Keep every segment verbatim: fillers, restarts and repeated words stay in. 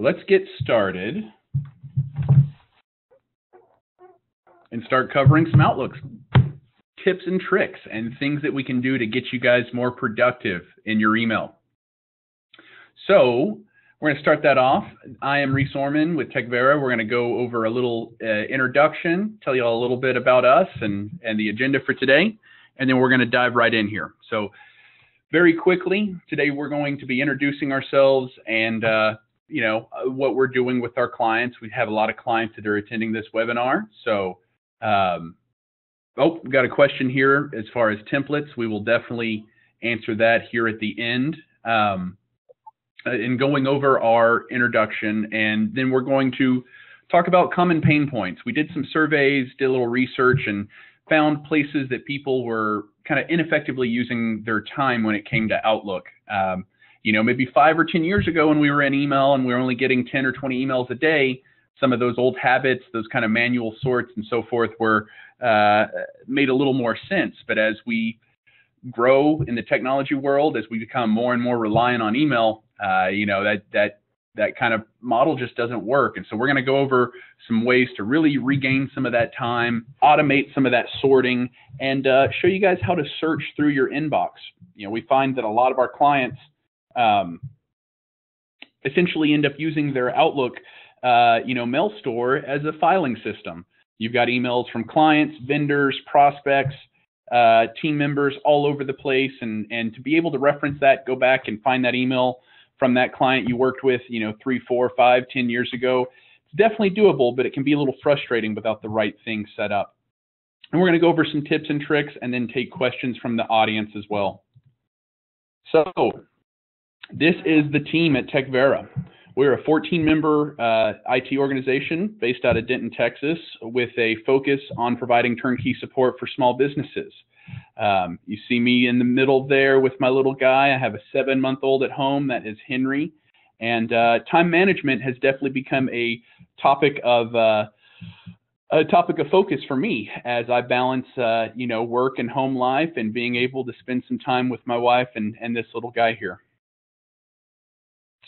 So let's get started and start covering some Outlook tips and tricks and things that we can do to get you guys more productive in your email. So we're going to start that off. I am Reese Orman with Techvera. We're going to go over a little uh, introduction, tell you all a little bit about us and, and the agenda for today, and then we're going to dive right in here. So very quickly, today we're going to be introducing ourselves and uh, you know, what we're doing with our clients. We have a lot of clients that are attending this webinar. So um, oh, we've got a question here as far as templates. We will definitely answer that here at the end um, in going over our introduction. And then we're going to talk about common pain points. We did some surveys, did a little research, and found places that people were kind of ineffectively using their time when it came to Outlook. Um, you know, maybe five or ten years ago when we were in email and we were only getting ten or twenty emails a day, some of those old habits, those kind of manual sorts and so forth were uh, made a little more sense. But as we grow in the technology world, as we become more and more reliant on email, uh, you know, that, that, that kind of model just doesn't work. And so we're going to go over some ways to really regain some of that time, automate some of that sorting, and uh, show you guys how to search through your inbox. You know, we find that a lot of our clients um, essentially end up using their Outlook Uh, you know, mail store as a filing system. You've got emails from clients, vendors, prospects, uh, team members all over the place. And, and to be able to reference that, go back and find that email from that client you worked with, you know, three, four, five, ten years ago, it's definitely doable, but it can be a little frustrating without the right thing set up. And we're going to go over some tips and tricks and then take questions from the audience as well. So this is the team at Techvera. We're a fourteen member uh, I T organization based out of Denton, Texas, with a focus on providing turnkey support for small businesses. Um, you see me in the middle there with my little guy. I have a seven month old at home. That is Henry. And uh, time management has definitely become a topic of uh, a topic of focus for me as I balance, uh, you know, work and home life and being able to spend some time with my wife and, and this little guy here.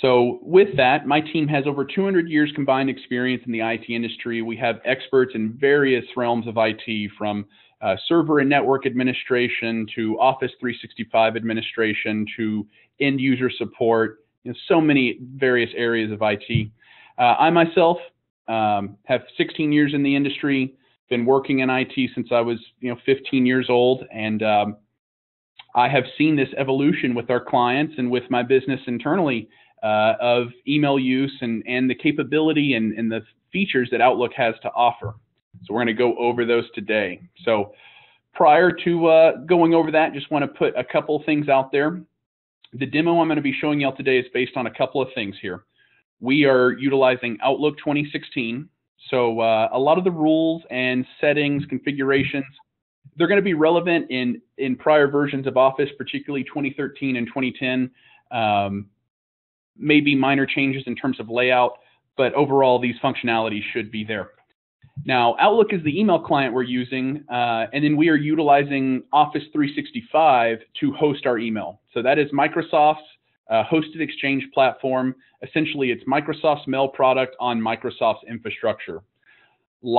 So with that, my team has over two hundred years combined experience in the I T industry. We have experts in various realms of I T, from uh, server and network administration to Office three sixty-five administration to end user support, you know, so many various areas of I T. Uh, I myself um, have sixteen years in the industry, been working in I T since I was, you know, fifteen years old, and um, I have seen this evolution with our clients and with my business internally. Uh, of email use and, and the capability and, and the features that Outlook has to offer. So we're going to go over those today. So prior to uh, going over that, just want to put a couple things out there. The demo I'm going to be showing y'all today is based on a couple of things here. We are utilizing Outlook twenty sixteen. So uh, a lot of the rules and settings, configurations, they're going to be relevant in, in prior versions of Office, particularly twenty thirteen and twenty ten. Um, maybe minor changes in terms of layout, but overall these functionalities should be there. Now, Outlook is the email client we're using, uh, and then we are utilizing Office three sixty-five to host our email. So that is Microsoft's uh, hosted Exchange platform. Essentially, it's Microsoft's mail product on Microsoft's infrastructure. A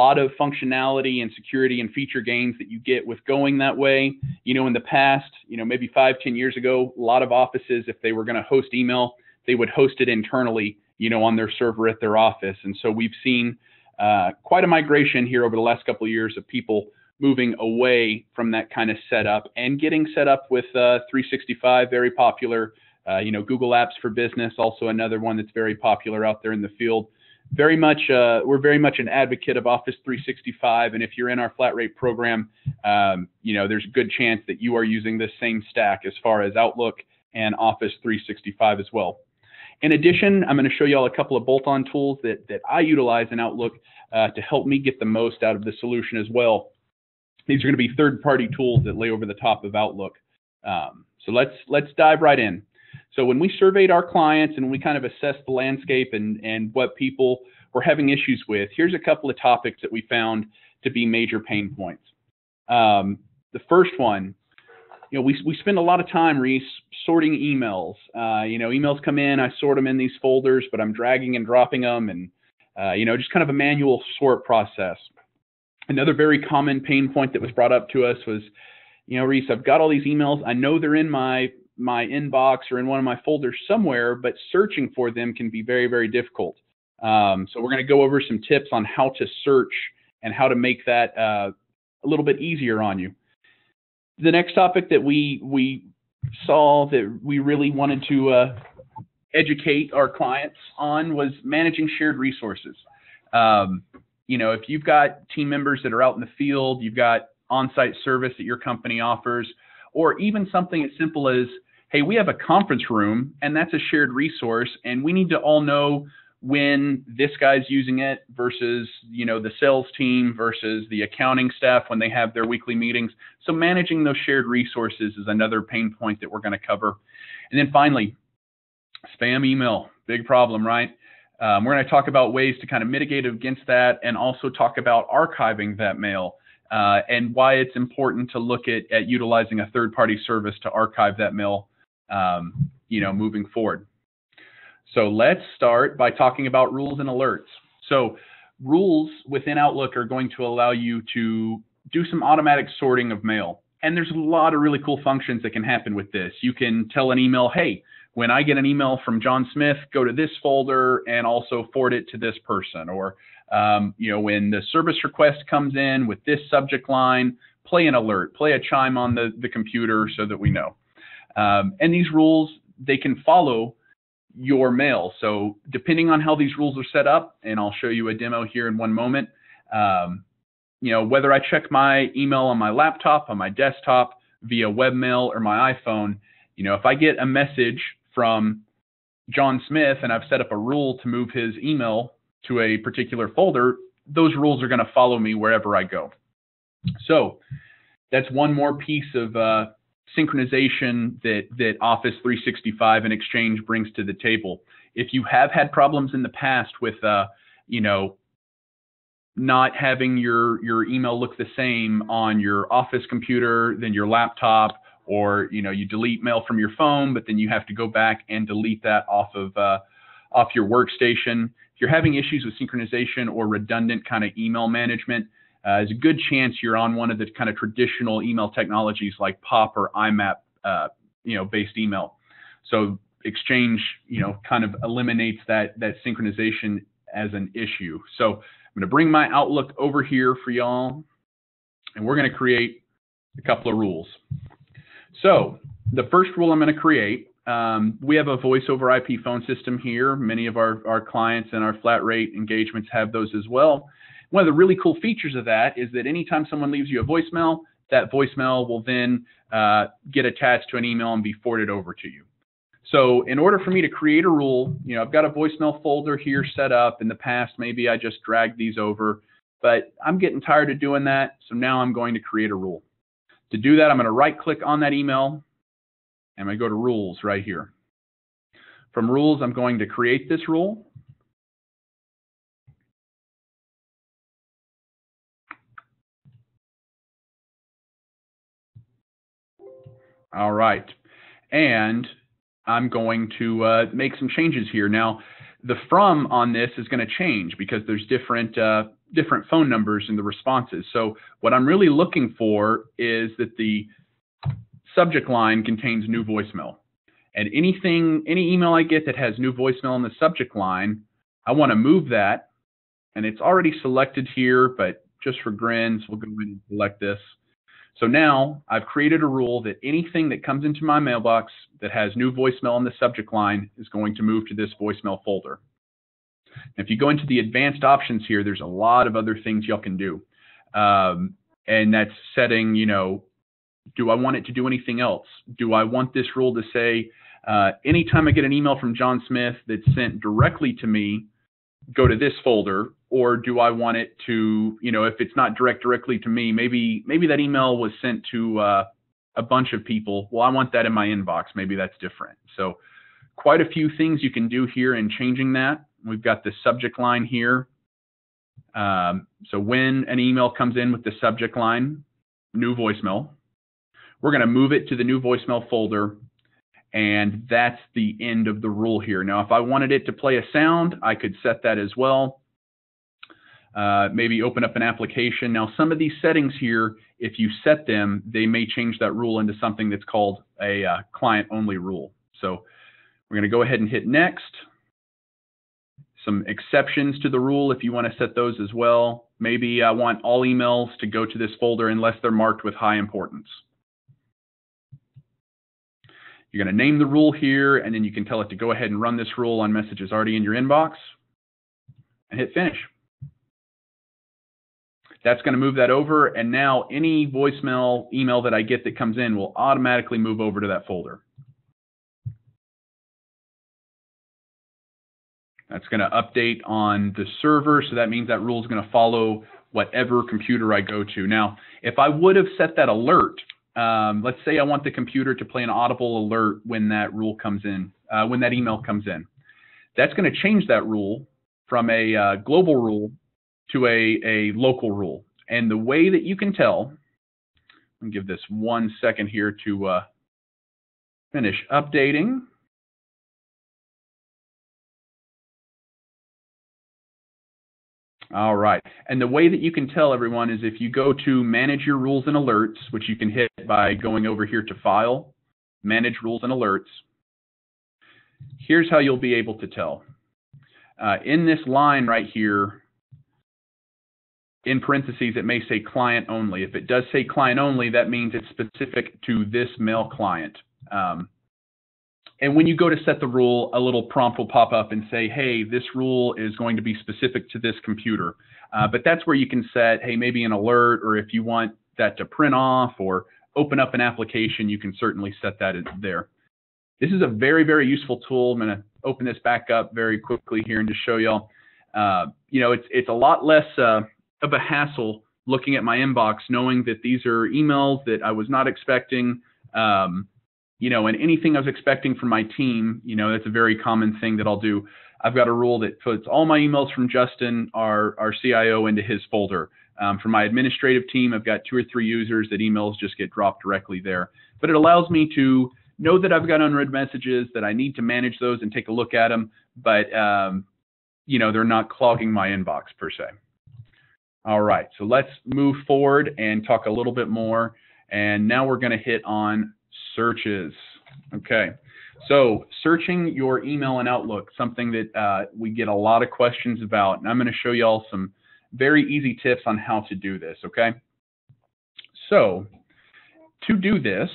lot of functionality and security and feature gains that you get with going that way. You know, in the past, you know, maybe five, ten years ago, a lot of offices, if they were going to host email, they would host it internally, you know, on their server at their office. And so we've seen uh, quite a migration here over the last couple of years of people moving away from that kind of setup and getting set up with uh, three sixty-five, very popular, uh, you know, Google Apps for Business, also another one that's very popular out there in the field. Very much, uh, we're very much an advocate of Office three sixty-five. And if you're in our flat rate program, um, you know, there's a good chance that you are using this same stack as far as Outlook and Office three sixty-five as well. In addition, I'm going to show you all a couple of bolt-on tools that, that I utilize in Outlook uh, to help me get the most out of the solution as well. These are going to be third-party tools that lay over the top of Outlook. Um, so let's, let's dive right in. So when we surveyed our clients and we kind of assessed the landscape and, and what people were having issues with, here's a couple of topics that we found to be major pain points. Um, the first one you know, we, we spend a lot of time, Reese, sorting emails. Uh, you know, emails come in, I sort them in these folders, but I'm dragging and dropping them, and, uh, you know, just kind of a manual sort process. Another very common pain point that was brought up to us was, you know, Reese, I've got all these emails. I know they're in my, my inbox or in one of my folders somewhere, but searching for them can be very, very difficult. Um, so we're going to go over some tips on how to search and how to make that uh, a little bit easier on you. The next topic that we we saw that we really wanted to uh, educate our clients on was managing shared resources. Um, you know, if you've got team members that are out in the field, you've got on-site service that your company offers, or even something as simple as, hey, we have a conference room and that's a shared resource, and we need to all know when this guy's using it versus, you know, the sales team versus the accounting staff when they have their weekly meetings. So managing those shared resources is another pain point that we're going to cover. And then finally, spam email, big problem, right? Um, we're going to talk about ways to kind of mitigate against that, and also talk about archiving that mail uh, and why it's important to look at, at utilizing a third-party service to archive that mail, um, you know, moving forward. So let's start by talking about rules and alerts. So rules within Outlook are going to allow you to do some automatic sorting of mail. And there's a lot of really cool functions that can happen with this. You can tell an email, hey, when I get an email from John Smith, go to this folder and also forward it to this person. Or, um, you know, when the service request comes in with this subject line, play an alert, play a chime on the, the computer so that we know. Um, and these rules, they can follow your mail. So depending on how these rules are set up, and I'll show you a demo here in one moment, um, you know, whether I check my email on my laptop, on my desktop, via webmail or my iPhone, you know, if I get a message from John Smith and I've set up a rule to move his email to a particular folder, those rules are going to follow me wherever I go. So that's one more piece of uh, synchronization that, that Office three sixty-five and Exchange brings to the table. If you have had problems in the past with, uh, you know, not having your, your email look the same on your office computer than your laptop, or, you know, you delete mail from your phone, but then you have to go back and delete that off of, uh, off your workstation. If you're having issues with synchronization or redundant kind of email management, Uh, there's a good chance you're on one of the kind of traditional email technologies like POP or I MAP, uh, you know, based email. So Exchange, you know, kind of eliminates that, that synchronization as an issue. So I'm going to bring my Outlook over here for y'all, and we're going to create a couple of rules. So the first rule I'm going to create, um, we have a voice over I P phone system here. Many of our, our clients and our flat rate engagements have those as well. One of the really cool features of that is that anytime someone leaves you a voicemail, that voicemail will then uh, get attached to an email and be forwarded over to you. So in order for me to create a rule, you know, I've got a voicemail folder here set up. In the past, maybe I just dragged these over, but I'm getting tired of doing that. So now I'm going to create a rule. To do that, I'm going to right click on that email, and I'm going to go to rules right here. From rules, I'm going to create this rule. All right, and I'm going to uh, make some changes here. Now, the from on this is going to change because there's different uh, different phone numbers in the responses. So what I'm really looking for is that the subject line contains new voicemail. And anything, any email I get that has new voicemail in the subject line, I want to move that. And it's already selected here, but just for grins, we'll go in and select this. So now I've created a rule that anything that comes into my mailbox that has new voicemail in the subject line is going to move to this voicemail folder. And if you go into the advanced options here, there's a lot of other things y'all can do. Um, and that's setting, you know, do I want it to do anything else? Do I want this rule to say, uh, anytime I get an email from John Smith that's sent directly to me, go to this folder? Or do I want it to, you know, if it's not direct directly to me, maybe maybe that email was sent to uh, a bunch of people. Well, I want that in my inbox. Maybe that's different. So quite a few things you can do here in changing that. We've got the subject line here. Um, so when an email comes in with the subject line, new voicemail, We're going to move it to the new voicemail folder, and that's the end of the rule here. Now, if I wanted it to play a sound, I could set that as well. Uh, maybe open up an application. Now, some of these settings here, if you set them, they may change that rule into something that's called a uh, client-only rule. So we're going to go ahead and hit next. Some exceptions to the rule if you want to set those as well. Maybe I want all emails to go to this folder unless they're marked with high importance. You're going to name the rule here, and then you can tell it to go ahead and run this rule on messages already in your inbox and hit finish. That's going to move that over, and now any voicemail email that I get that comes in will automatically move over to that folder. That's going to update on the server, so that means that rule is going to follow whatever computer I go to. Now, if I would have set that alert, um, let's say I want the computer to play an audible alert when that rule comes in, uh, when that email comes in. That's going to change that rule from a uh, global rule to a, a local rule. And the way that you can tell, I'm give this one second here to uh, finish updating. All right, and the way that you can tell, everyone, is if you go to Manage Your Rules and Alerts, which you can hit by going over here to File, Manage Rules and Alerts. Here's how you'll be able to tell. Uh, in this line right here, in parentheses, it may say client only. If it does say client only, that means it's specific to this mail client. Um, and when you go to set the rule, a little prompt will pop up and say, hey, this rule is going to be specific to this computer. Uh, but that's where you can set, hey, maybe an alert, or if you want that to print off or open up an application, you can certainly set that there. This is a very, very useful tool. I'm going to open this back up very quickly here and just show y'all. Uh, you know, it's, it's a lot less... Uh, of a hassle looking at my inbox, knowing that these are emails that I was not expecting, um, you know, and anything I was expecting from my team, you know, that's a very common thing that I'll do. I've got a rule that puts all my emails from Justin, our, our C I O, into his folder. Um, for my administrative team, I've got two or three users that emails just get dropped directly there. But it allows me to know that I've got unread messages, that I need to manage those and take a look at them, but, um, you know, they're not clogging my inbox per se. All right, so let's move forward and talk a little bit more. And now we're going to hit on searches. Okay, so searching your email in Outlook, something that uh, we get a lot of questions about. And I'm going to show you all some very easy tips on how to do this, okay? So to do this,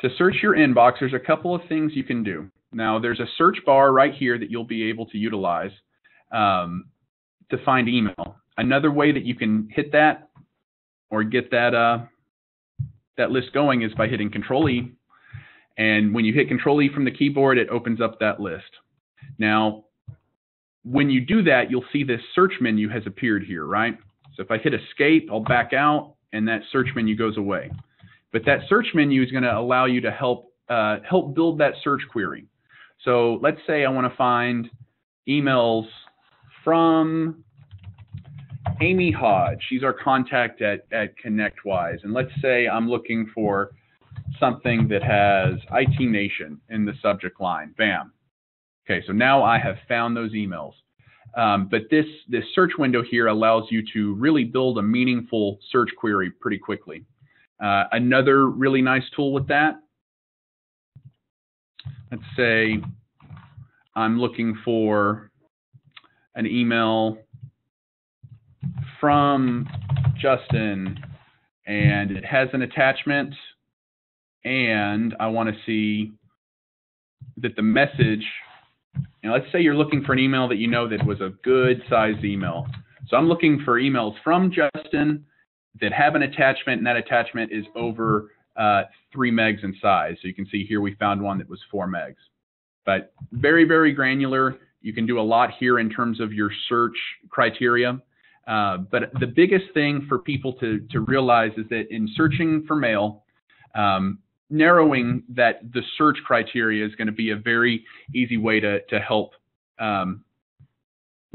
to search your inbox, there's a couple of things you can do. Now, there's a search bar right here that you'll be able to utilize um, to find email. Another way that you can hit that or get that uh, that list going is by hitting control E. And when you hit control E from the keyboard, it opens up that list. Now, when you do that, you'll see this search menu has appeared here, right? So if I hit escape, I'll back out, and that search menu goes away. But that search menu is going to allow you to help, uh, help build that search query. So let's say I want to find emails from Amy Hodge. She's our contact at, at ConnectWise. And let's say I'm looking for something that has I T Nation in the subject line. Bam. Okay, so now I have found those emails. Um, but this, this search window here allows you to really build a meaningful search query pretty quickly. Uh, another really nice tool with that, let's say I'm looking for an email from Justin, and it has an attachment, and I want to see that the message, and let's say you're looking for an email that you know that was a good sized email. So I'm looking for emails from Justin that have an attachment, and that attachment is over uh, three megs in size. So you can see here we found one that was four megs, but very, very granular. You can do a lot here in terms of your search criteria. Uh, but the biggest thing for people to, to realize is that in searching for mail, um, narrowing that the search criteria is going to be a very easy way to, to help um,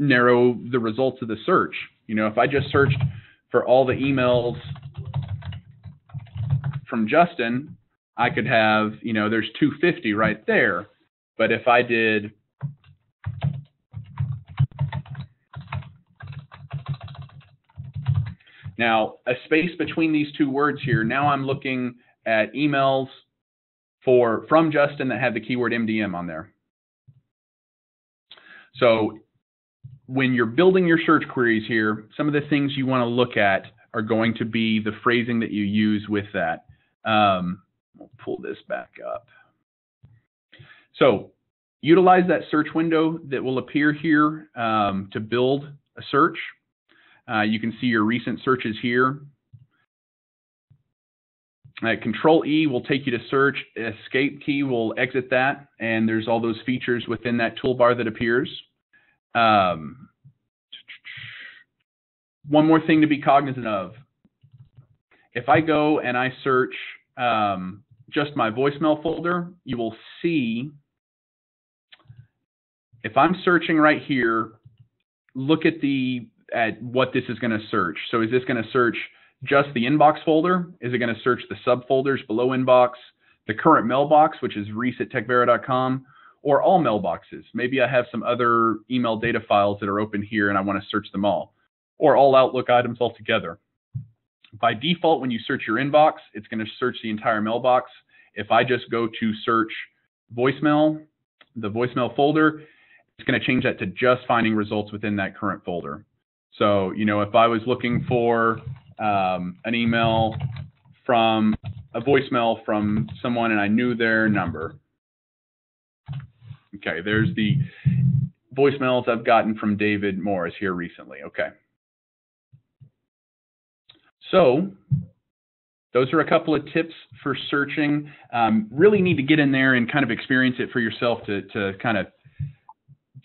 narrow the results of the search. You know, if I just searched for all the emails from Justin, I could have, you know, there's two hundred fifty right there. But if I did now a space between these two words here, now I'm looking at emails for from Justin that had the keyword M D M on there. So when you're building your search queries here, some of the things you want to look at are going to be the phrasing that you use with that. Um, we'll pull this back up. So utilize that search window that will appear here um, to build a search. Uh, you can see your recent searches here. Uh, Control E will take you to search, escape key will exit that, and there's all those features within that toolbar that appears. Um, one more thing to be cognizant of. If I go and I search um, just my voicemail folder, you will see if I'm searching right here, look at the at what this is going to search. So is this going to search just the inbox folder? Is it going to search the subfolders below inbox, the current mailbox, which is reese at techvera dot com, or all mailboxes? Maybe I have some other email data files that are open here and I want to search them all, or all Outlook items altogether. By default, when you search your inbox, it's going to search the entire mailbox. If I just go to search voicemail, the voicemail folder, it's going to change that to just finding results within that current folder. So, you know, if I was looking for Um, an email from a voicemail from someone and I knew their number. Okay, there's the voicemails I've gotten from David Morris here recently. Okay. So those are a couple of tips for searching. Um, really need to get in there and kind of experience it for yourself to, to kind of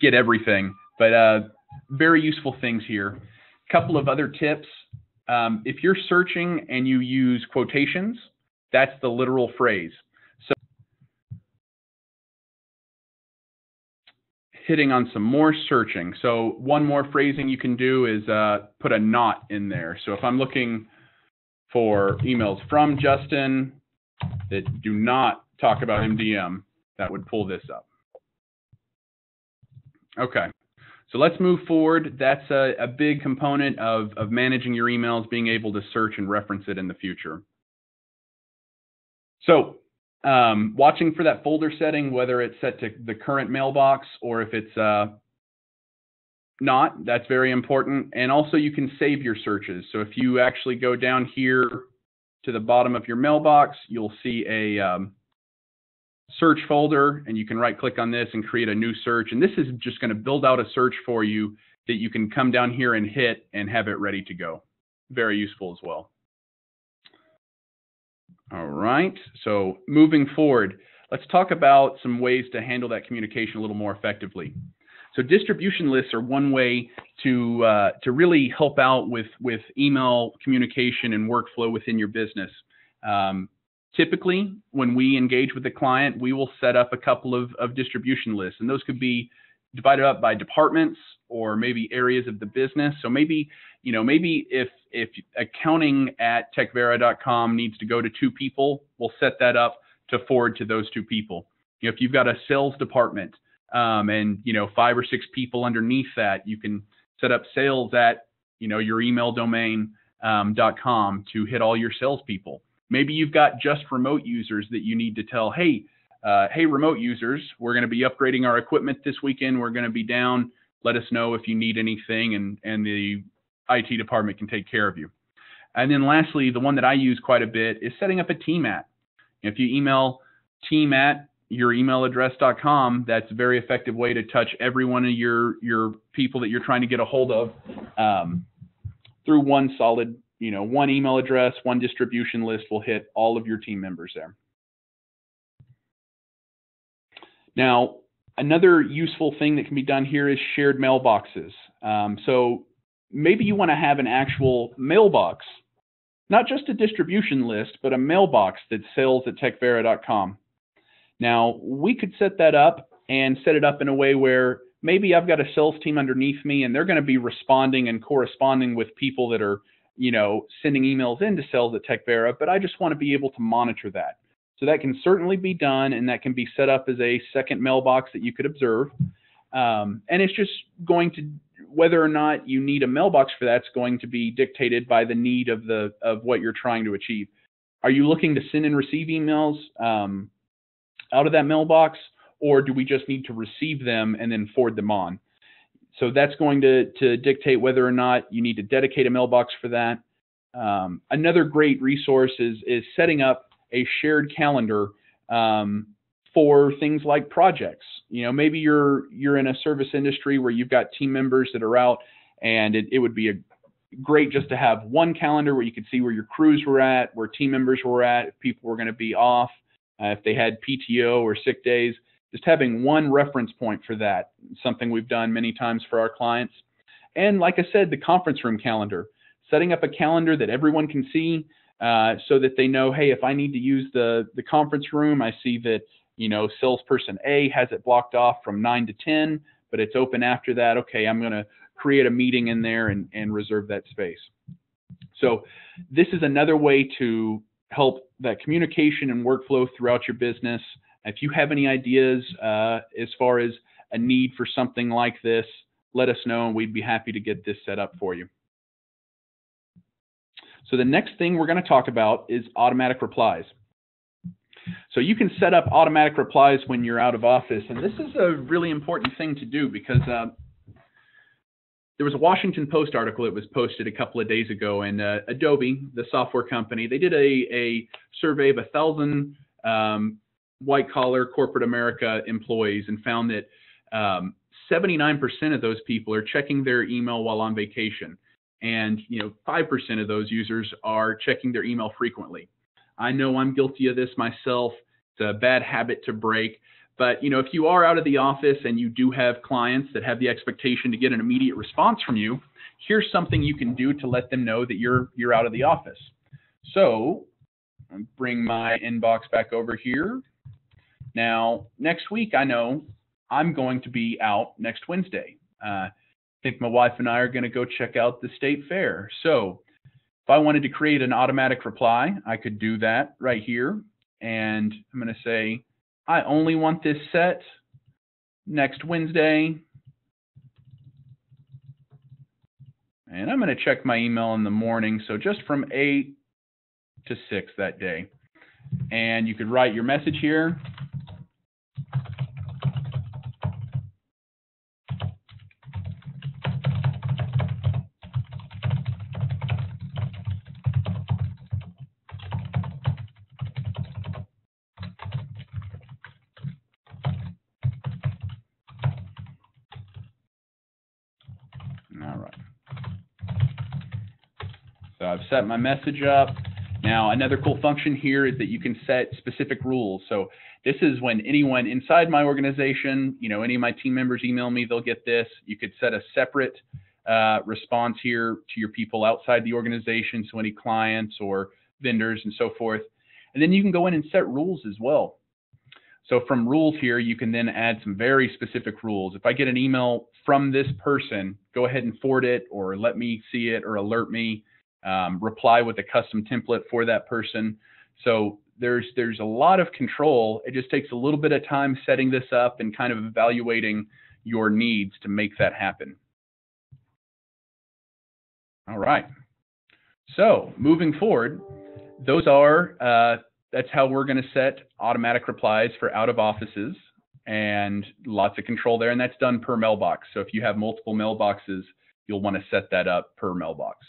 get everything, but uh, very useful things here. A couple of other tips. Um, if you're searching and you use quotations, that's the literal phrase. So hitting on some more searching. So one more phrasing you can do is uh, put a not in there. So if I'm looking for emails from Justin that do not talk about M D M, that would pull this up. Okay. So let's move forward. That's a, a big component of, of managing your emails, being able to search and reference it in the future. So um, watching for that folder setting, whether it's set to the current mailbox or if it's uh, not, that's very important. And also you can save your searches. So if you actually go down here to the bottom of your mailbox, you'll see a um, search folder, and you can right click on this and create a new search. And this is just going to build out a search for you that you can come down here and hit and have it ready to go. Very useful as well. All right. So moving forward, let's talk about some ways to handle that communication a little more effectively. So distribution lists are one way to, uh, to really help out with, with email communication and workflow within your business. Um, Typically, when we engage with the client, we will set up a couple of, of distribution lists, and those could be divided up by departments or maybe areas of the business. So maybe, you know, maybe if, if accounting at techvera dot com needs to go to two people, we'll set that up to forward to those two people. You know, if you've got a sales department um, and, you know, five or six people underneath that, you can set up sales at, you know, your email domain um, .com to hit all your salespeople. Maybe you've got just remote users that you need to tell, hey, uh, hey, remote users, we're going to be upgrading our equipment this weekend. We're going to be down. Let us know if you need anything, and, and the I T department can take care of you. And then lastly, the one that I use quite a bit is setting up a team at. If you email team at your email address dot com, that's a very effective way to touch every one of your, your people that you're trying to get a hold of um, through one solid You know, one email address, one distribution list will hit all of your team members there. Now, another useful thing that can be done here is shared mailboxes. Um, so maybe you want to have an actual mailbox, not just a distribution list, but a mailbox that sells at techvera dot com. Now, we could set that up and set it up in a way where maybe I've got a sales team underneath me, and they're going to be responding and corresponding with people that are you know, sending emails into sales at Techvera, but I just want to be able to monitor that. So that can certainly be done, and that can be set up as a second mailbox that you could observe. Um, and it's just going to, whether or not you need a mailbox for that's going to be dictated by the need of the of what you're trying to achieve. Are you looking to send and receive emails um, out of that mailbox, or do we just need to receive them and then forward them on? So that's going to, to dictate whether or not you need to dedicate a mailbox for that. Um, another great resource is, is setting up a shared calendar um, for things like projects. You know, maybe you're you're in a service industry where you've got team members that are out, and it, it would be a great just to have one calendar where you could see where your crews were at, where team members were at, if people were going to be off, uh, if they had P T O or sick days. Just having one reference point for that, something we've done many times for our clients. And like I said, the conference room calendar, setting up a calendar that everyone can see uh, so that they know, hey, if I need to use the, the conference room, I see that, you know, salesperson A has it blocked off from nine to ten, but it's open after that. Okay, I'm going to create a meeting in there and, and reserve that space. So this is another way to help that communication and workflow throughout your business. If you have any ideas uh, as far as a need for something like this, let us know, and we'd be happy to get this set up for you. So the next thing we're going to talk about is automatic replies. So you can set up automatic replies when you're out of office, and this is a really important thing to do because uh, there was a Washington Post article that was posted a couple of days ago, and uh, Adobe, the software company, they did a, a survey of a thousand um, white-collar corporate America employees and found that um, seventy-nine percent of those people are checking their email while on vacation. And, you know, five percent of those users are checking their email frequently. I know I'm guilty of this myself. It's a bad habit to break. But, you know, if you are out of the office and you do have clients that have the expectation to get an immediate response from you, here's something you can do to let them know that you're, you're out of the office. So I'll bring my inbox back over here. Now, next week, I know I'm going to be out next Wednesday. Uh, I think my wife and I are going to go check out the state fair. So if I wanted to create an automatic reply, I could do that right here. And I'm going to say, I only want this set next Wednesday. And I'm going to check my email in the morning. So just from eight to six that day. And you could write your message here. Set my message up. Now, another cool function here is that you can set specific rules. So this is when anyone inside my organization, you know, any of my team members email me, they'll get this. You could set a separate uh, response here to your people outside the organization, so any clients or vendors and so forth. And then you can go in and set rules as well. So from rules here, you can then add some very specific rules. If I get an email from this person, go ahead and forward it, or let me see it, or alert me. Um, reply with a custom template for that person. So there's there's a lot of control. It just takes a little bit of time setting this up and kind of evaluating your needs to make that happen. All right. So moving forward, those are uh, that's how we're going to set automatic replies for out of offices, and lots of control there. And that's done per mailbox. So if you have multiple mailboxes, you'll want to set that up per mailbox.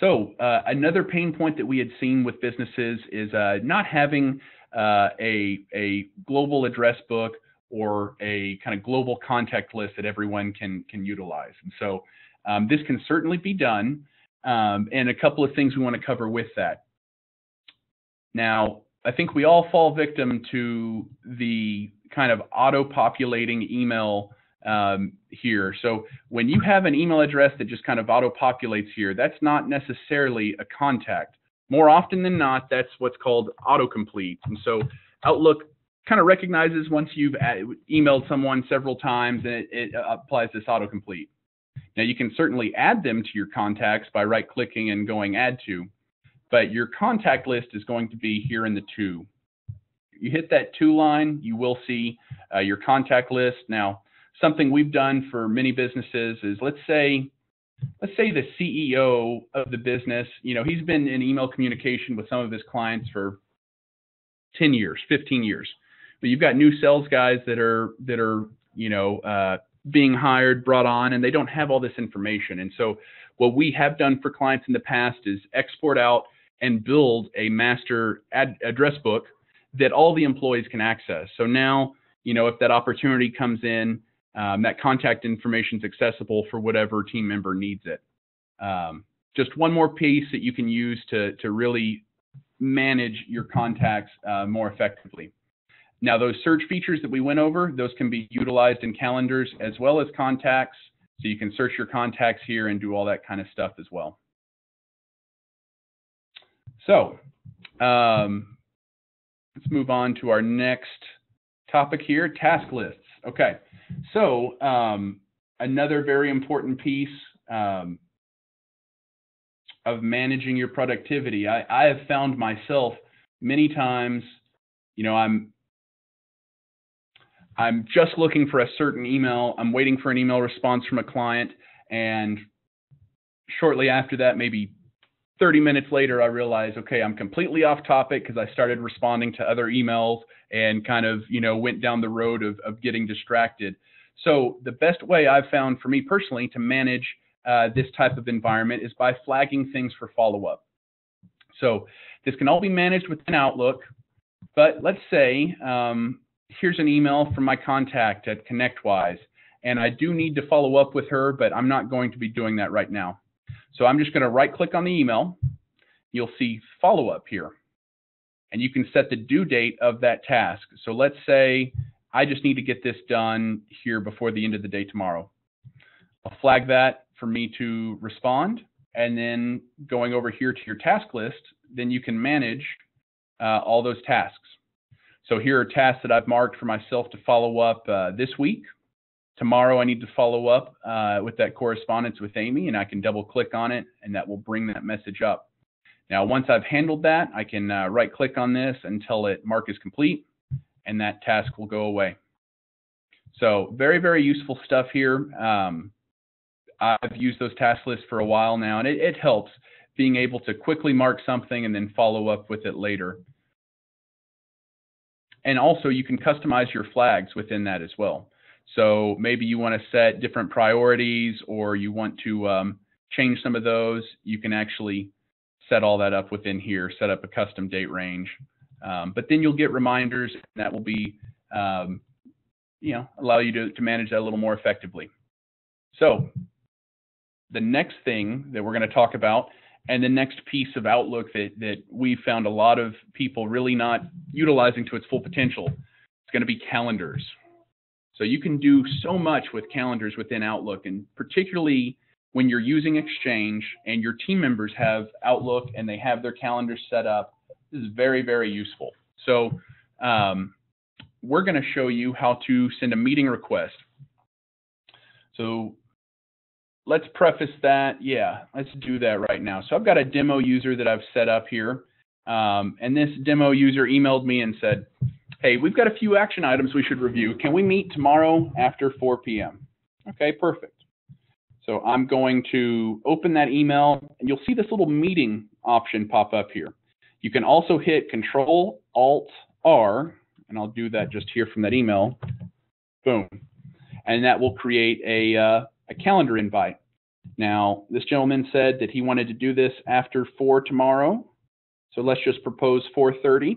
So uh, another pain point that we had seen with businesses is uh, not having uh, a, a global address book or a kind of global contact list that everyone can, can utilize. And so um, this can certainly be done. Um, and a couple of things we want to cover with that. Now, I think we all fall victim to the kind of auto-populating email Um, here. So when you have an email address that just kind of auto-populates here, that's not necessarily a contact. More often than not, that's what's called autocomplete. And so Outlook kind of recognizes once you've emailed someone several times, and it, it applies this autocomplete. Now, you can certainly add them to your contacts by right-clicking and going Add To, but your contact list is going to be here in the To. You hit that To line, you will see uh, your contact list. Now, something we've done for many businesses is, let's say, let's say the C E O of the business, you know, he's been in email communication with some of his clients for ten years, fifteen years. But you've got new sales guys that are, that are, you know, uh, being hired, brought on, and they don't have all this information. And so what we have done for clients in the past is export out and build a master ad address book that all the employees can access. So now, you know, if that opportunity comes in, um, that contact information is accessible for whatever team member needs it. Um, just one more piece that you can use to, to really manage your contacts uh, more effectively. Now, those search features that we went over, those can be utilized in calendars as well as contacts. So you can search your contacts here and do all that kind of stuff as well. So um, let's move on to our next topic here, task lists. Okay, so um, another very important piece um, of managing your productivity. I, I have found myself many times, you know, I'm I'm just looking for a certain email. I'm waiting for an email response from a client. And shortly after that, maybe thirty minutes later, I realize, okay, I'm completely off topic because I started responding to other emails and kind of, you know, went down the road of, of getting distracted. So the best way I've found for me personally to manage uh, this type of environment is by flagging things for follow-up. So this can all be managed within Outlook, but let's say, um, here's an email from my contact at ConnectWise, and I do need to follow up with her, but I'm not going to be doing that right now. So I'm just going to right-click on the email. You'll see follow-up here, and you can set the due date of that task. So let's say I just need to get this done here before the end of the day tomorrow. I'll flag that for me to respond, and then going over here to your task list, then you can manage uh, all those tasks. So here are tasks that I've marked for myself to follow up uh, this week. Tomorrow I need to follow up uh, with that correspondence with Amy, and I can double click on it, and that will bring that message up. Now, once I've handled that, I can uh, right click on this until it mark as complete, and that task will go away. So very, very useful stuff here. Um, I've used those task lists for a while now, and it, it helps being able to quickly mark something and then follow up with it later. And also, you can customize your flags within that as well. So maybe you want to set different priorities, or you want to um, change some of those. You can actually set all that up within here, set up a custom date range. Um, but then you'll get reminders, and that will be, um, you know, allow you to, to manage that a little more effectively. So the next thing that we're going to talk about, and the next piece of Outlook that, that we found a lot of people really not utilizing to its full potential, is going to be calendars. So you can do so much with calendars within Outlook, and particularly when you're using Exchange and your team members have Outlook and they have their calendars set up, this is very, very useful. So um, we're going to show you how to send a meeting request. So let's preface that. Yeah, let's do that right now. So I've got a demo user that I've set up here. Um, and this demo user emailed me and said, hey, we've got a few action items we should review. Can we meet tomorrow after four P M? Okay, perfect. So I'm going to open that email, and you'll see this little meeting option pop up here. You can also hit Control Alt R, and I'll do that just here from that email. Boom. And that will create a, uh, a calendar invite. Now, this gentleman said that he wanted to do this after four tomorrow. So let's just propose four thirty.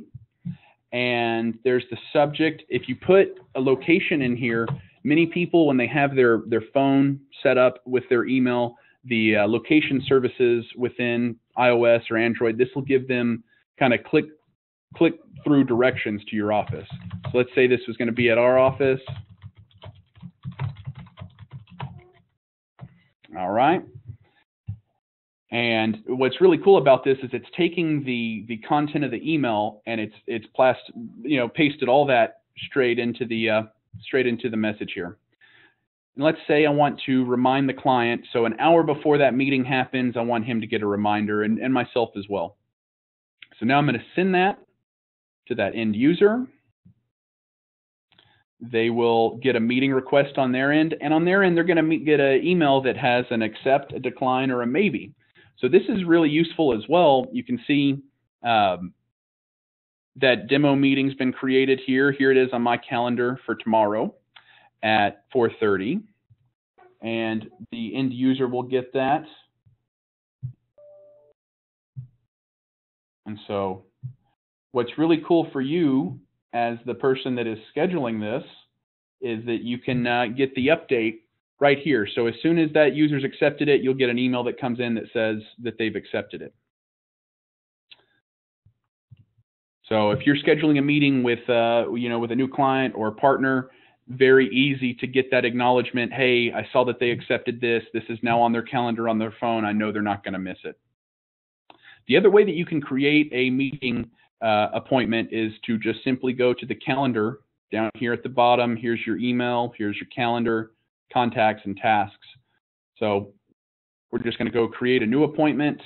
And there's the subject. If you put a location in here, many people, when they have their, their phone set up with their email, the uh, location services within iOS or Android, this will give them kind of click, click through directions to your office. So let's say this was going to be at our office. All right. And what's really cool about this is it's taking the the content of the email and it's it's plast you know pasted all that straight into the uh, straight into the message here. And let's say I want to remind the client, so an hour before that meeting happens, I want him to get a reminder, and, and myself as well. So now I'm going to send that to that end user. They will get a meeting request on their end, and on their end, they're going to get an email that has an accept, a decline, or a maybe. So this is really useful as well. You can see um, that demo meeting's been created here. Here it is on my calendar for tomorrow at four thirty, and the end user will get that. And so what's really cool for you as the person that is scheduling this is that you can uh, get the update right here. So as soon as that user's accepted it, you'll get an email that comes in that says that they've accepted it. So if you're scheduling a meeting with, uh, you know, with a new client or partner, very easy to get that acknowledgement. Hey, I saw that they accepted this. This is now on their calendar, on their phone. I know they're not going to miss it. The other way that you can create a meeting uh, appointment is to just simply go to the calendar down here at the bottom. Here's your email. Here's your calendar, contacts, and tasks. So we're just going to go create a new appointment.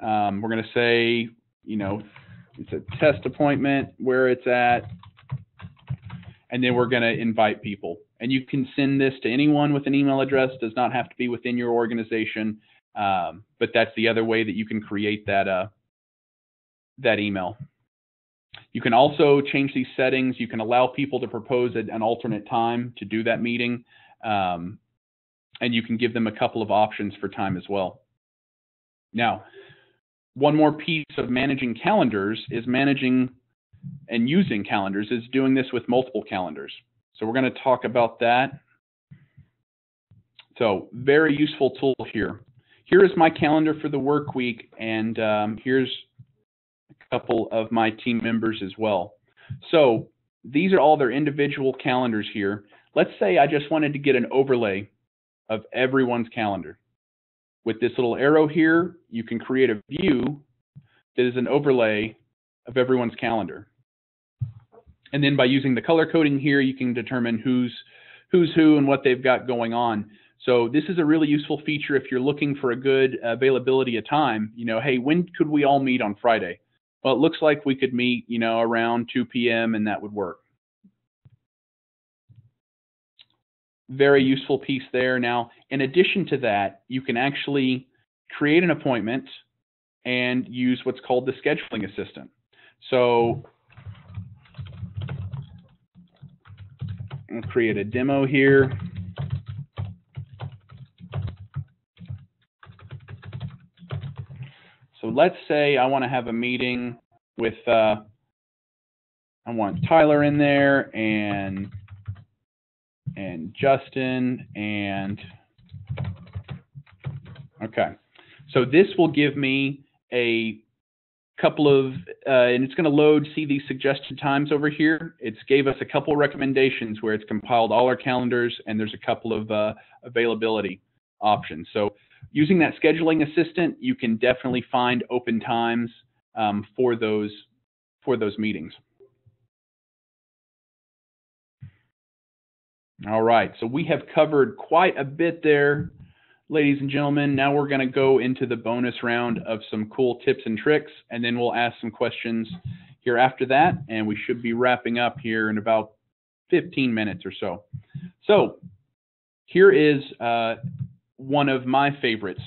Um, we're going to say, you know, it's a test appointment where it's at, and then we're going to invite people. And you can send this to anyone with an email address. Does not have to be within your organization, um, but that's the other way that you can create that uh, that email. You can also change these settings. You can allow people to propose an alternate time to do that meeting, um, and you can give them a couple of options for time as well. Now, one more piece of managing calendars is managing and using calendars is doing this with multiple calendars. So we're going to talk about that. So very useful tool here. Here is my calendar for the work week, and um, here's a couple of my team members as well. So these are all their individual calendars here. Let's say I just wanted to get an overlay of everyone's calendar. With this little arrow here, you can create a view that is an overlay of everyone's calendar. And then by using the color coding here, you can determine who's who's who and what they've got going on. So this is a really useful feature if you're looking for a good availability of time. You know, hey, when could we all meet on Friday? Well, it looks like we could meet, you know, around two P M and that would work. Very useful piece there. Now, in addition to that, you can actually create an appointment and use what's called the scheduling assistant. So I'll create a demo here. So let's say I want to have a meeting with, uh, I want Tyler in there and and Justin and, okay. So this will give me a couple of, uh, and it's going to load, see these suggested times over here. It's gave us a couple recommendations where it's compiled all our calendars and there's a couple of uh, availability options. So using that scheduling assistant, you can definitely find open times um, for those for those meetings. All right, so we have covered quite a bit there, ladies and gentlemen. Now we're going to go into the bonus round of some cool tips and tricks, and then we'll ask some questions here after that, and we should be wrapping up here in about fifteen minutes or so. So here is uh, one of my favorites,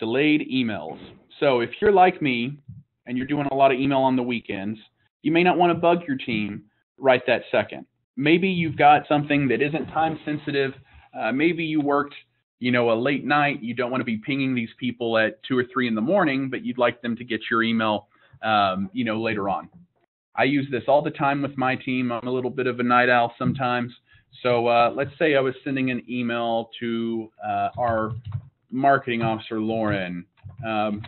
delayed emails. So if you're like me and you're doing a lot of email on the weekends, you may not want to bug your team right that second. Maybe you've got something that isn't time sensitive. Uh, maybe you worked you know, a late night, you don't want to be pinging these people at two or three in the morning, but you'd like them to get your email, um, you know, later on. I use this all the time with my team. I'm a little bit of a night owl sometimes. So uh, let's say I was sending an email to uh, our marketing officer, Lauren. Um,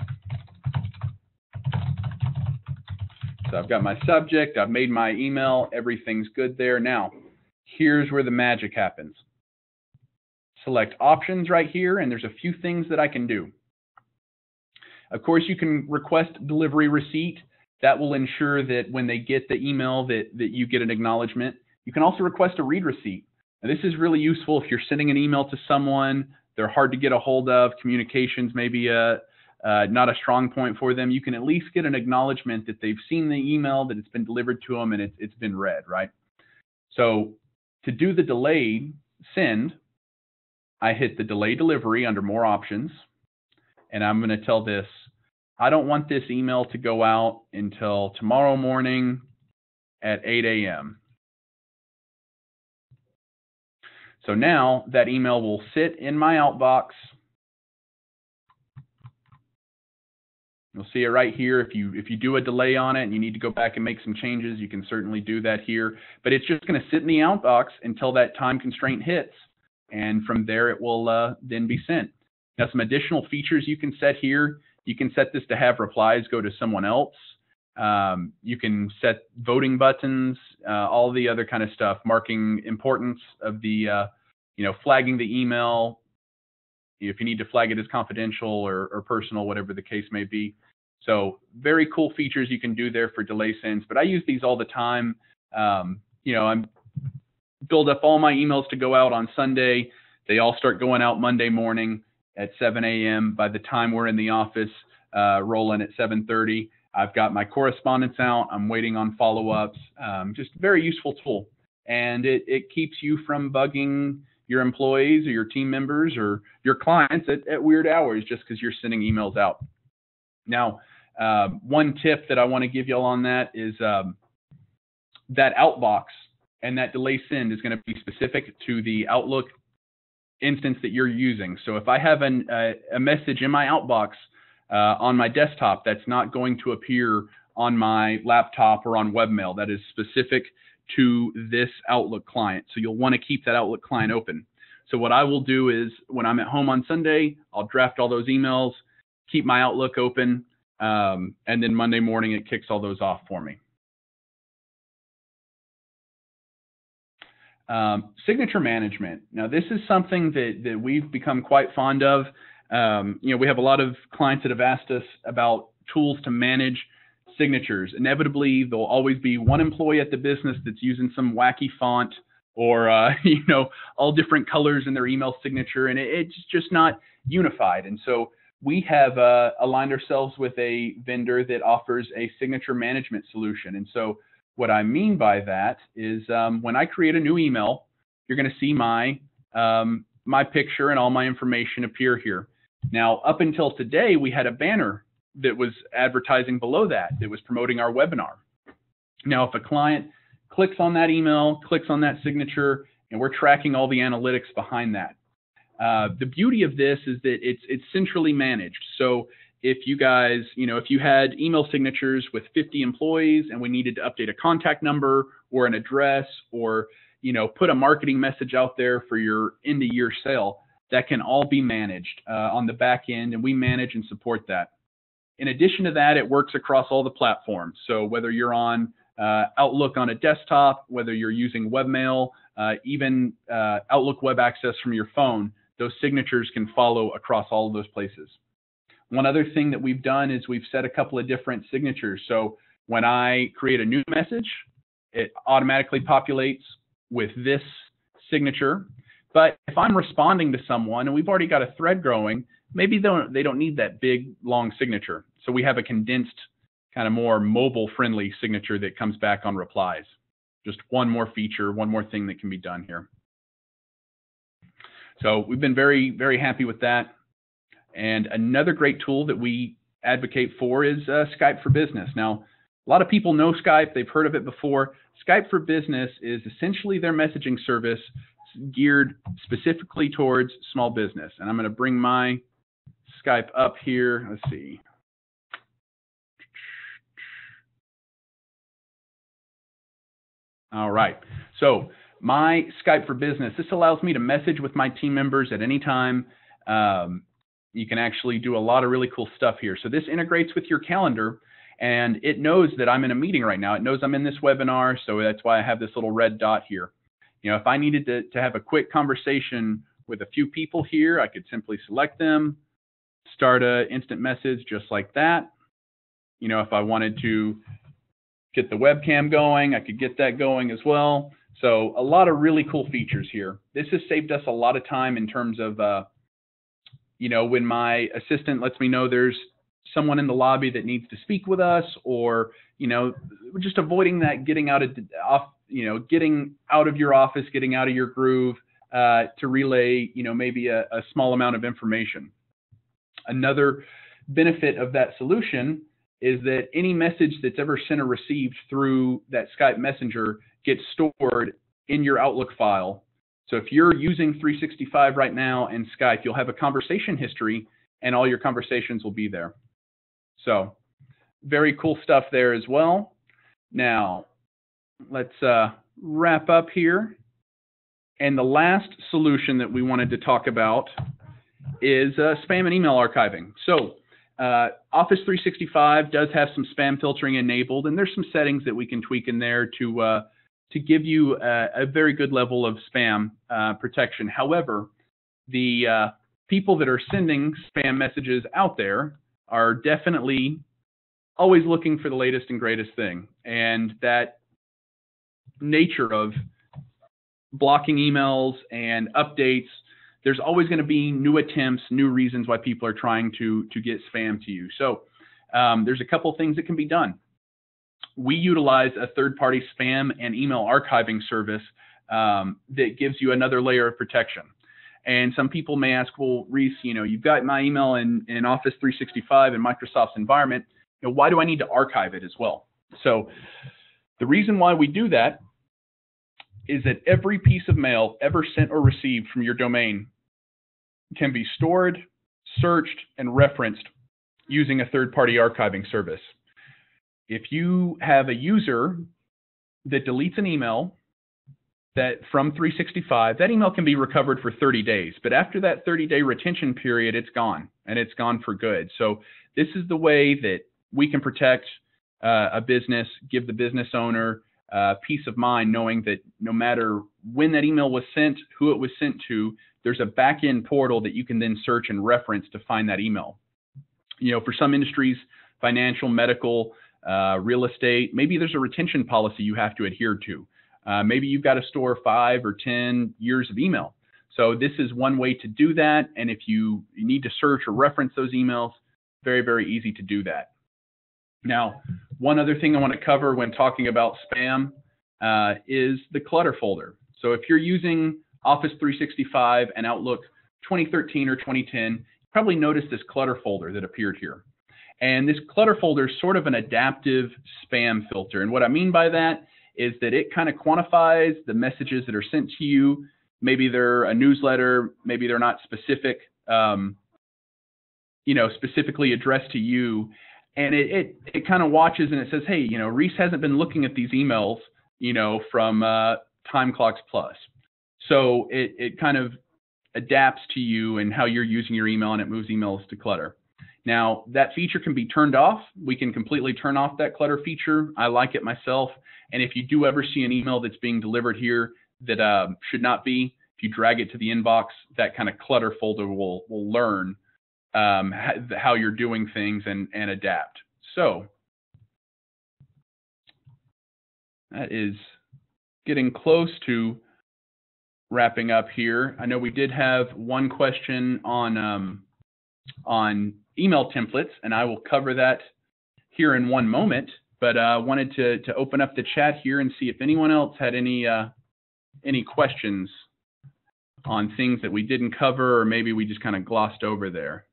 so I've got my subject, I've made my email, everything's good there. Now, here's where the magic happens. Select options right here, and there's a few things that I can do. Of course, you can request delivery receipt. That will ensure that when they get the email that, that you get an acknowledgement. You can also request a read receipt. Now, this is really useful if you're sending an email to someone, they're hard to get a hold of, communications maybe a, uh, not a strong point for them. You can at least get an acknowledgement that they've seen the email, that it's been delivered to them, and it's, it's been read, right? So to do the delayed send, I hit the delay delivery under more options, and I'm going to tell this, I don't want this email to go out until tomorrow morning at eight A M So now that email will sit in my outbox. You'll see it right here. If you if you do a delay on it and you need to go back and make some changes, you can certainly do that here. But it's just going to sit in the outbox until that time constraint hits. And from there, it will uh, then be sent. Now, some additional features you can set here. You can set this to have replies go to someone else. Um, you can set voting buttons, uh, all the other kind of stuff, marking importance of the, uh, you know, flagging the email, if you need to flag it as confidential or, or personal, whatever the case may be. So very cool features you can do there for delay sends, but I use these all the time. Um, you know, I'm build up all my emails to go out on Sunday. They all start going out Monday morning at seven A M By the time we're in the office, uh, rolling at seven thirty, I've got my correspondence out. I'm waiting on follow-ups. Um, just a very useful tool. And it, it keeps you from bugging your employees or your team members or your clients at, at weird hours just because you're sending emails out. Now, uh, one tip that I want to give y'all on that is um, that outbox and that delay send is going to be specific to the Outlook instance that you're using. So if I have an, uh, a message in my outbox uh, on my desktop, that's not going to appear on my laptop or on webmail. That is specific to this Outlook client. So you'll want to keep that Outlook client open. So what I will do is when I'm at home on Sunday, I'll draft all those emails, keep my Outlook open, um, and then Monday morning it kicks all those off for me. Um, signature management. Now, this is something that, that we've become quite fond of. Um, you know, we have a lot of clients that have asked us about tools to manage signatures. Inevitably, there'll always be one employee at the business that's using some wacky font or, uh, you know, all different colors in their email signature, and it, it's just not unified. And so we have uh, aligned ourselves with a vendor that offers a signature management solution. And so what I mean by that is um, when I create a new email, you're going to see my, um, my picture and all my information appear here. Now, up until today, we had a banner that was advertising below that, that was promoting our webinar. Now, if a client clicks on that email, clicks on that signature, and we're tracking all the analytics behind that. Uh, the beauty of this is that it's, it's centrally managed. So if you guys, you know, if you had email signatures with fifty employees and we needed to update a contact number or an address or, you know, put a marketing message out there for your end of year sale, that can all be managed uh, on the back end, and we manage and support that. In addition to that, it works across all the platforms. So whether you're on uh, Outlook on a desktop, whether you're using webmail, uh, even uh, Outlook web access from your phone, those signatures can follow across all of those places. One other thing that we've done is we've set a couple of different signatures. So when I create a new message, it automatically populates with this signature. But if I'm responding to someone and we've already got a thread growing, maybe they don't, they don't need that big, long signature. So we have a condensed, kind of more mobile-friendly signature that comes back on replies. Just one more feature, one more thing that can be done here. So we've been very, very happy with that. And another great tool that we advocate for is uh, Skype for Business. Now, a lot of people know Skype. They've heard of it before. Skype for Business is essentially their messaging service geared specifically towards small business. And I'm going to bring my Skype up here. Let's see. All right. So my Skype for Business, this allows me to message with my team members at any time. Um, You can actually do a lot of really cool stuff here. So this integrates with your calendar, and it knows that I'm in a meeting right now. It knows I'm in this webinar, so that's why I have this little red dot here. You know, if I needed to, to have a quick conversation with a few people here, I could simply select them, start an instant message just like that. You know, if I wanted to get the webcam going, I could get that going as well. So a lot of really cool features here. This has saved us a lot of time in terms of, uh, you know, when my assistant lets me know there's someone in the lobby that needs to speak with us, or, you know, just avoiding that getting out of, off, you know, getting out of your office, getting out of your groove uh, to relay, you know, maybe a, a small amount of information. Another benefit of that solution is that any message that's ever sent or received through that Skype Messenger gets stored in your Outlook file. So if you're using three sixty-five right now and Skype, you'll have a conversation history and all your conversations will be there. So very cool stuff there as well. Now, let's uh, wrap up here. And the last solution that we wanted to talk about is uh, spam and email archiving. So uh, Office three sixty-five does have some spam filtering enabled, and there's some settings that we can tweak in there to uh, to give you a, a very good level of spam uh, protection. However, the uh, people that are sending spam messages out there are definitely always looking for the latest and greatest thing. And that nature of blocking emails and updates, there's always going to be new attempts, new reasons why people are trying to, to get spam to you. So um, there's a couple things that can be done. We utilize a third-party spam and email archiving service um, that gives you another layer of protection. And some people may ask, well, Reese, you know, you've got my email in, in Office three sixty-five and Microsoft's environment. You know, why do I need to archive it as well? So the reason why we do that is that every piece of mail ever sent or received from your domain can be stored, searched, and referenced using a third-party archiving service. If you have a user that deletes an email that from three sixty-five, that email can be recovered for thirty days. But after that thirty-day retention period, it's gone, and it's gone for good. So this is the way that we can protect uh, a business, give the business owner uh, peace of mind, knowing that no matter when that email was sent, who it was sent to, there's a back-end portal that you can then search and reference to find that email. You know, for some industries, financial, medical, Uh, real estate, maybe there's a retention policy you have to adhere to. Uh, maybe you've got to store five or ten years of email. So this is one way to do that. And if you, you need to search or reference those emails, very, very easy to do that. Now, one other thing I want to cover when talking about spam uh, is the clutter folder. So if you're using Office three sixty-five and Outlook twenty thirteen or twenty ten, you probably noticed this clutter folder that appeared here. And this clutter folder is sort of an adaptive spam filter. And what I mean by that is that it kind of quantifies the messages that are sent to you. Maybe they're a newsletter, maybe they're not specific, um, you know, specifically addressed to you. And it, it, it kind of watches and it says, hey, you know, Reese hasn't been looking at these emails, you know, from uh, Time Clocks Plus. So it, it kind of adapts to you and how you're using your email, and it moves emails to clutter. Now, that feature can be turned off. We can completely turn off that clutter feature. I like it myself. And if you do ever see an email that's being delivered here that uh, should not be, if you drag it to the inbox, that kind of clutter folder will, will learn um, how you're doing things and, and adapt. So that is getting close to wrapping up here. I know we did have one question on um, on email templates, and I will cover that here in one moment, but I uh, wanted to, to open up the chat here and see if anyone else had any, uh, any questions on things that we didn't cover, or maybe we just kind of glossed over there.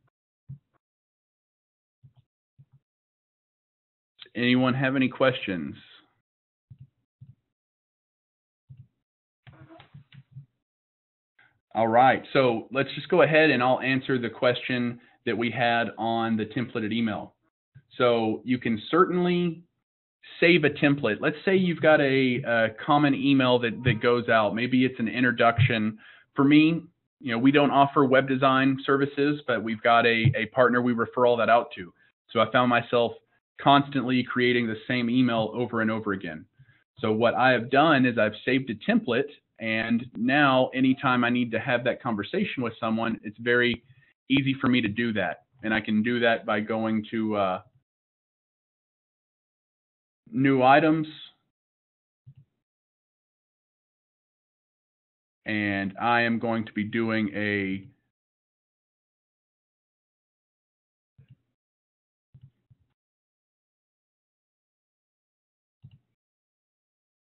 Does anyone have any questions? All right, so let's just go ahead and I'll answer the question that we had on the templated email. So you can certainly save a template. Let's say you've got a, a common email that, that goes out. Maybe it's an introduction. For me, you know, we don't offer web design services, but we've got a, a partner we refer all that out to. So I found myself constantly creating the same email over and over again. So what I have done is I've saved a template, and now anytime I need to have that conversation with someone, it's very easy for me to do that. And I can do that by going to uh, new items. And I am going to be doing a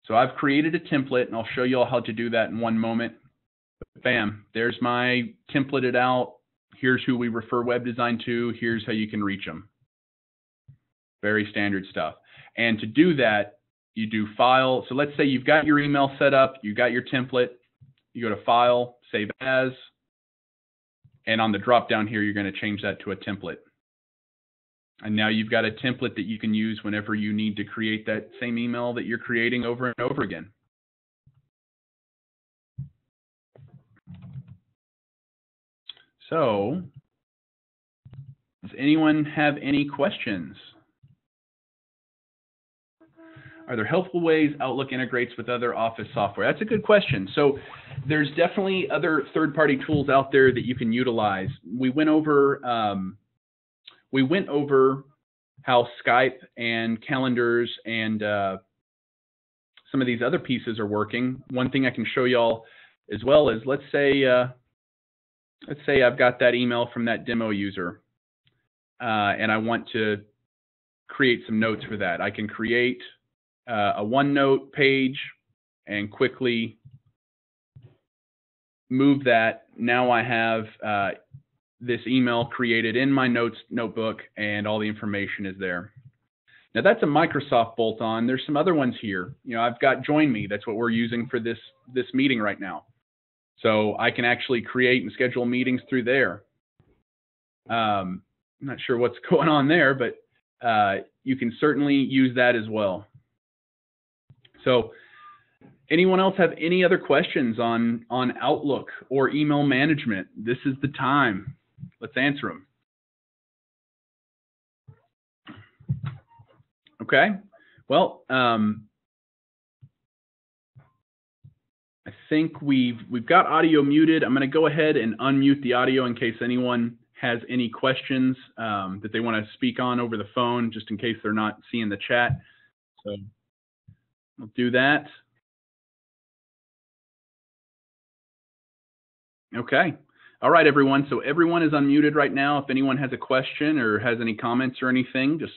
So I've created a template, and I'll show you all how to do that in one moment. Bam, there's my templated out. Here's who we refer web design to. Here's how you can reach them. Very standard stuff. And to do that, you do file. So let's say you've got your email set up. You've got your template. You go to file, save as. And on the drop down here, you're going to change that to a template. And now you've got a template that you can use whenever you need to create that same email that you're creating over and over again. So, does anyone have any questions? Are there helpful ways Outlook integrates with other Office software? That's a good question. So there's definitely other third-party tools out there that you can utilize. We went over... Um, We went over how Skype and calendars and uh, some of these other pieces are working. One thing I can show y'all as well is, let's say uh, let's say I've got that email from that demo user, uh, and I want to create some notes for that. I can create uh, a OneNote page and quickly move that. Now I have uh, this email created in my notes notebook, and all the information is there. Now that's a Microsoft bolt-on. There's some other ones here. You know, I've got Join Me. That's what we're using for this this meeting right now. So I can actually create and schedule meetings through there. Um, I'm not sure what's going on there, but uh, you can certainly use that as well. So anyone else have any other questions on on Outlook or email management? This is the time. Let's answer them. Okay. Well, um, I think we've we've got audio muted. I'm going to go ahead and unmute the audio in case anyone has any questions um, that they want to speak on over the phone, just in case they're not seeing the chat. So we'll do that. Okay. All right, everyone. So everyone is unmuted right now. If anyone has a question or has any comments or anything, just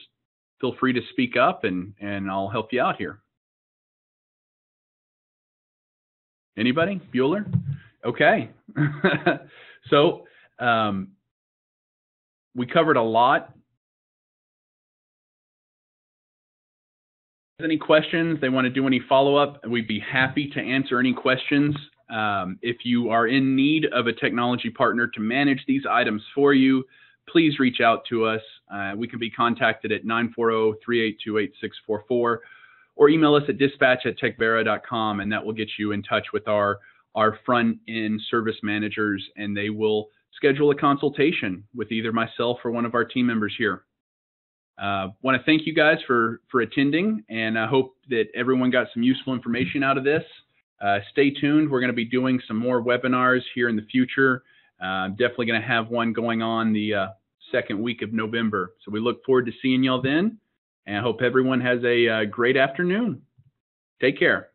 feel free to speak up and, and I'll help you out here. Anybody? Bueller? Okay. So um, we covered a lot. Any questions? They want to do any follow-up? We'd be happy to answer any questions. Um, if you are in need of a technology partner to manage these items for you, please reach out to us. Uh, we can be contacted at nine four zero, three eight two, eight six four four or email us at dispatch at techvera dot com, and that will get you in touch with our, our front-end service managers, and they will schedule a consultation with either myself or one of our team members here. I uh, want to thank you guys for, for attending, and I hope that everyone got some useful information out of this. Uh, stay tuned. We're going to be doing some more webinars here in the future. Uh, I'm definitely going to have one going on the uh, second week of November. So we look forward to seeing y'all then, and I hope everyone has a uh, great afternoon. Take care.